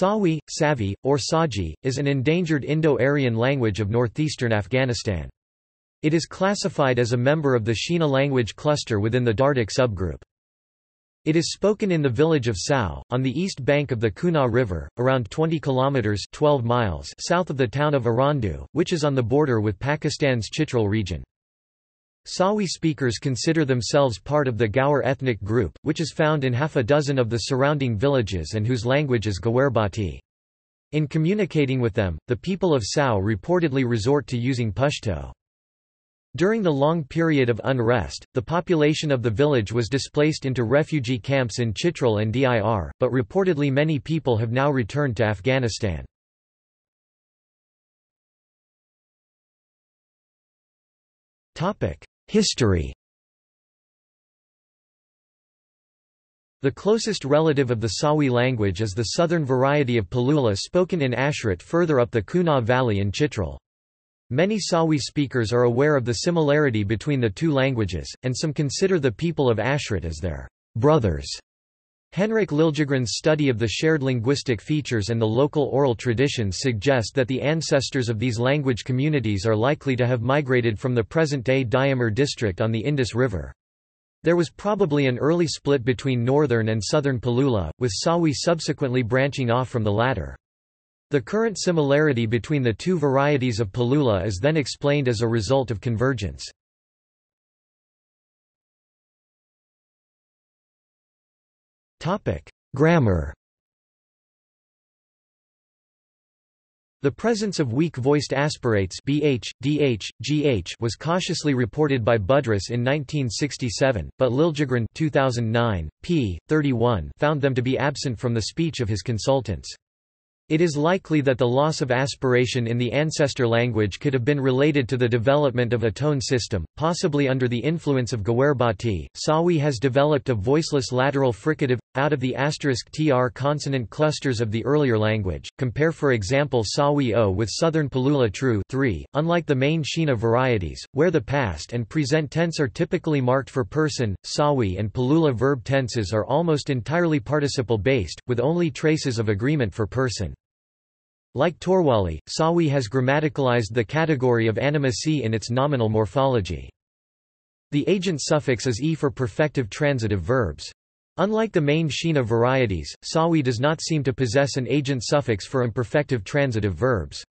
Sawi, Savi, or Saji, is an endangered Indo-Aryan language of northeastern Afghanistan. It is classified as a member of the Shina language cluster within the Dardic subgroup. It is spoken in the village of Saw, on the east bank of the Kuna River, around 20 kilometers (12 miles) south of the town of Arandu, which is on the border with Pakistan's Chitral region. Sawi speakers consider themselves part of the Gawar ethnic group, which is found in half a dozen of the surrounding villages and whose language is Gawarbati. In communicating with them, the people of Saw reportedly resort to using Pashto. During the long period of unrest, the population of the village was displaced into refugee camps in Chitral and Dir, but reportedly many people have now returned to Afghanistan. History. The closest relative of the Sawi language is the southern variety of Palula spoken in Ashrit further up the Kuna Valley in Chitral. Many Sawi speakers are aware of the similarity between the two languages, and some consider the people of Ashrit as their brothers. Henrik Liljegren's study of the shared linguistic features and the local oral traditions suggest that the ancestors of these language communities are likely to have migrated from the present-day Diamer district on the Indus River. There was probably an early split between northern and southern Palula, with Sawi subsequently branching off from the latter. The current similarity between the two varieties of Palula is then explained as a result of convergence. Grammar. The presence of weak-voiced aspirates bh, dh, gh was cautiously reported by Budras in 1967, but Liljegren 2009, p. 31 found them to be absent from the speech of his consultants. It is likely that the loss of aspiration in the ancestor language could have been related to the development of a tone system, possibly under the influence of Gawarbati. Sawi has developed a voiceless lateral fricative out of the *tr consonant clusters of the earlier language. Compare, for example, Sawi o with Southern Palula tru 3. Unlike the main Shina varieties, where the past and present tense are typically marked for person, Sawi and Palula verb tenses are almost entirely participle-based, with only traces of agreement for person. Like Torwali, Sawi has grammaticalized the category of animacy in its nominal morphology. The agent suffix is e for perfective transitive verbs. Unlike the main Shina varieties, Sawi does not seem to possess an agent suffix for imperfective transitive verbs.